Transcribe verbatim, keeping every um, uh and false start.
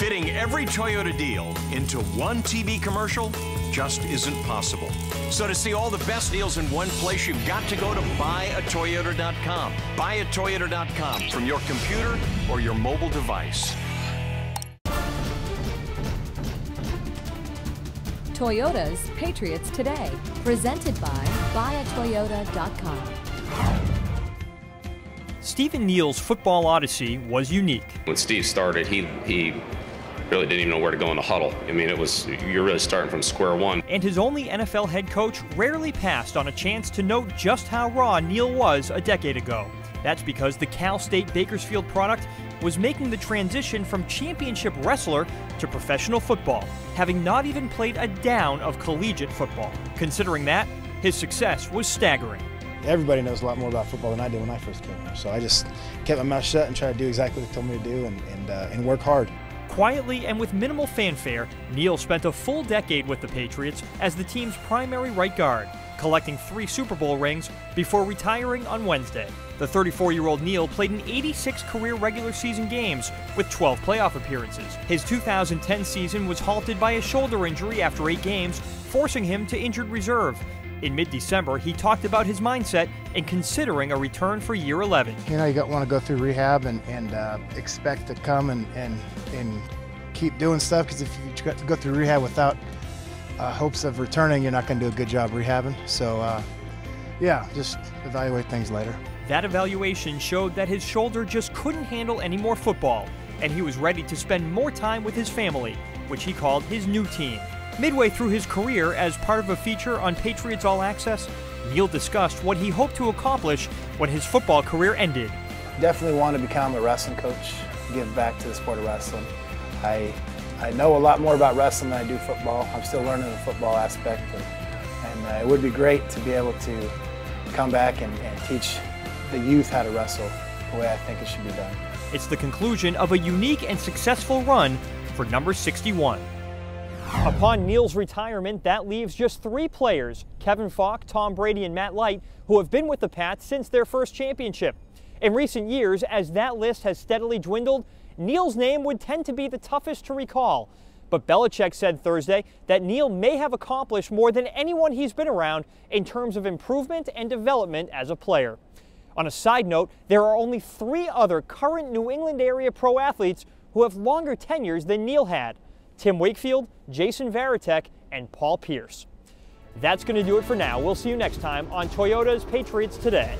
Fitting every Toyota deal into one T V commercial just isn't possible. So to see all the best deals in one place, you've got to go to buy a toyota dot com. buy a toyota dot com from your computer or your mobile device. Toyota's Patriots Today, presented by buy a toyota dot com. Stephen Neal's football odyssey was unique. When Steve started, he, he really didn't even know where to go in the huddle. I mean, it was, you're really starting from square one. And his only N F L head coach rarely passed on a chance to note just how raw Neal was a decade ago. That's because the Cal State Bakersfield product was making the transition from championship wrestler to professional football, having not even played a down of collegiate football. Considering that, his success was staggering. Everybody knows a lot more about football than I did when I first came here, so I just kept my mouth shut and tried to do exactly what they told me to do and, and, uh, and work hard. Quietly and with minimal fanfare, Neal spent a full decade with the Patriots as the team's primary right guard, collecting three Super Bowl rings before retiring on Wednesday. The thirty-four-year-old Neal played in eighty-six career regular season games with twelve playoff appearances. His two thousand ten season was halted by a shoulder injury after eight games, forcing him to injured reserve. In mid-December, he talked about his mindset and considering a return for year eleven. You know, you don't want to go through rehab and, and uh, expect to come and, and, and keep doing stuff, because if you go through rehab without uh, hopes of returning, you're not going to do a good job rehabbing. So, uh, yeah, just evaluate things later. That evaluation showed that his shoulder just couldn't handle any more football, and he was ready to spend more time with his family, which he called his new team. Midway through his career, as part of a feature on Patriots All Access, Neal discussed what he hoped to accomplish when his football career ended. Definitely want to become a wrestling coach, give back to the sport of wrestling. I, I know a lot more about wrestling than I do football. I'm still learning the football aspect, but, and uh, it would be great to be able to come back and, and teach the youth how to wrestle the way I think it should be done. It's the conclusion of a unique and successful run for number sixty-one. Upon Neal's retirement, that leaves just three players, Kevin Falk, Tom Brady, and Matt Light, who have been with the Pats since their first championship. In recent years, as that list has steadily dwindled, Neal's name would tend to be the toughest to recall. But Belichick said Thursday that Neal may have accomplished more than anyone he's been around in terms of improvement and development as a player. On a side note, there are only three other current New England area pro athletes who have longer tenures than Neal had: Tim Wakefield, Jason Varitek, and Paul Pierce. That's going to do it for now. We'll see you next time on Toyota's Patriots Today.